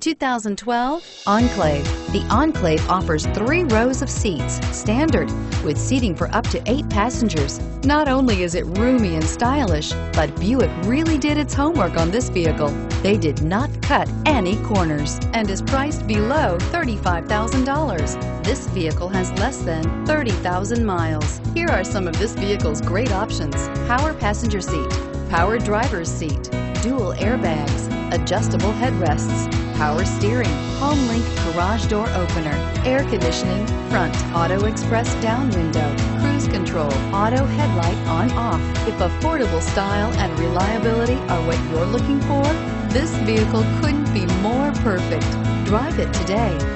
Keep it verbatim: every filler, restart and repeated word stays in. twenty twelve Enclave. The Enclave offers three rows of seats, standard, with seating for up to eight passengers. Not only is it roomy and stylish, but Buick really did its homework on this vehicle. They did not cut any corners and is priced below thirty-five thousand dollars. This vehicle has less than thirty thousand miles. Here are some of this vehicle's great options: power passenger seat, power driver's seat, dual airbags, adjustable headrests, power steering, HomeLink garage door opener, air conditioning, front auto express down window, cruise control, auto headlight on off. If affordable style and reliability are what you're looking for, this vehicle couldn't be more perfect. Drive it today.